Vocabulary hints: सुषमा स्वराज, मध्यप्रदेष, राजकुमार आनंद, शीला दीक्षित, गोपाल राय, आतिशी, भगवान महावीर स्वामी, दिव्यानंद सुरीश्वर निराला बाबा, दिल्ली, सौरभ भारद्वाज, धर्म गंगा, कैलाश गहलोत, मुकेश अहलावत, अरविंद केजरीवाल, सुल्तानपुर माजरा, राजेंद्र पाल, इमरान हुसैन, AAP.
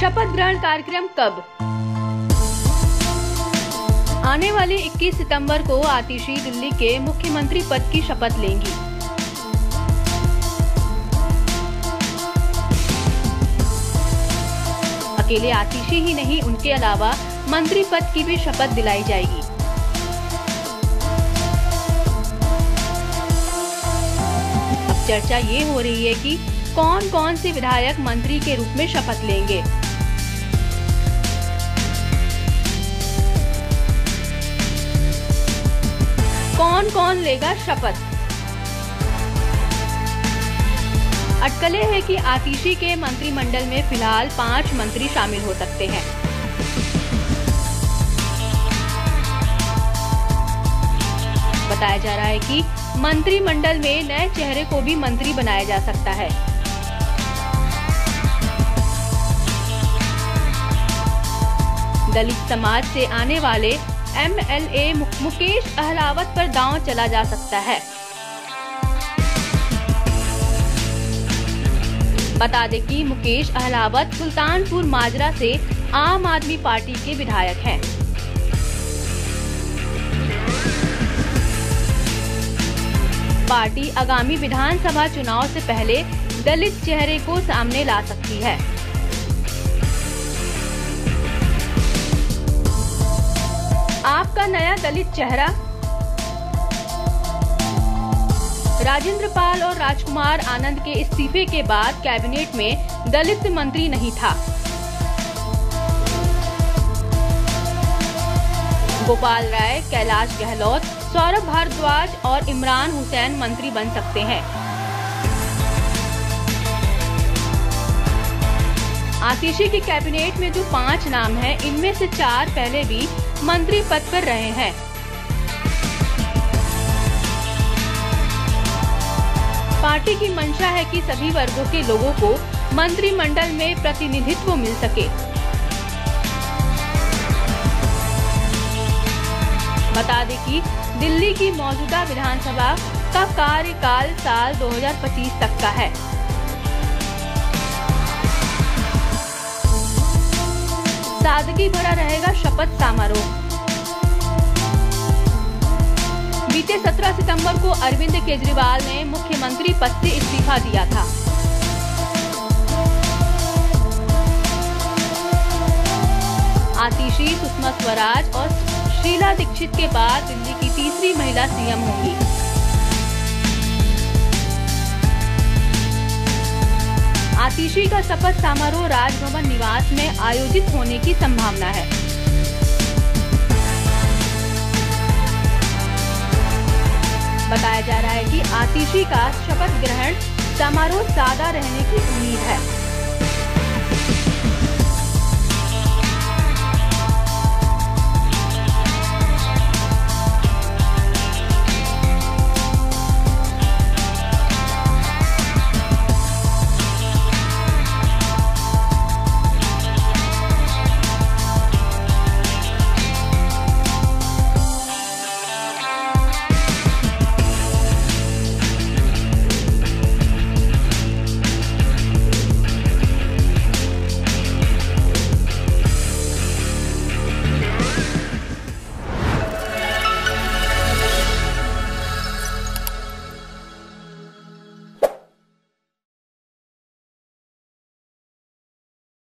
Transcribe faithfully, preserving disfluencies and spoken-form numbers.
शपथ ग्रहण कार्यक्रम कब? आने वाले इक्कीस सितंबर को आतिशी दिल्ली के मुख्यमंत्री पद की शपथ लेंगी। अकेले आतिशी ही नहीं, उनके अलावा मंत्री पद की भी शपथ दिलाई जाएगी। अब चर्चा ये हो रही है कि कौन कौन से विधायक मंत्री के रूप में शपथ लेंगे। कौन कौन लेगा शपथ? अटकलें है कि आतिशी के मंत्रिमंडल में फिलहाल पांच मंत्री शामिल हो सकते हैं। बताया जा रहा है कि मंत्रिमंडल में नए चेहरे को भी मंत्री बनाया जा सकता है। दलित समाज से आने वाले M L A मुकेश अहलावत पर दांव चला जा सकता है। बता दें कि मुकेश अहलावत सुल्तानपुर माजरा से आम आदमी पार्टी के विधायक हैं। पार्टी आगामी विधानसभा चुनाव से पहले दलित चेहरे को सामने ला सकती है। आपका नया दलित चेहरा? राजेंद्र पाल और राजकुमार आनंद के इस्तीफे के बाद कैबिनेट में दलित मंत्री नहीं था। गोपाल राय, कैलाश गहलोत, सौरभ भारद्वाज और इमरान हुसैन मंत्री बन सकते हैं। आतिशी की कैबिनेट में जो पांच नाम हैं, इनमें से चार पहले भी मंत्री पद पर रहे हैं। पार्टी की मंशा है कि सभी वर्गों के लोगों को मंत्रिमंडल में प्रतिनिधित्व मिल सके। बता दें कि दिल्ली की मौजूदा विधानसभा का कार्यकाल साल दो हज़ार पच्चीस तक का है। सादगी भरा रहेगा शपथ समारोह। बीते सत्रह सितंबर को अरविंद केजरीवाल ने मुख्यमंत्री पद से इस्तीफा दिया था। आतिशी, सुषमा स्वराज और शीला दीक्षित के बाद दिल्ली की तीसरी महिला सी एम होंगी। आतिशी का शपथ समारोह राजभवन निवास में आयोजित होने की संभावना है। बताया जा रहा है कि आतिशी का शपथ ग्रहण समारोह सादा रहने की उम्मीद है।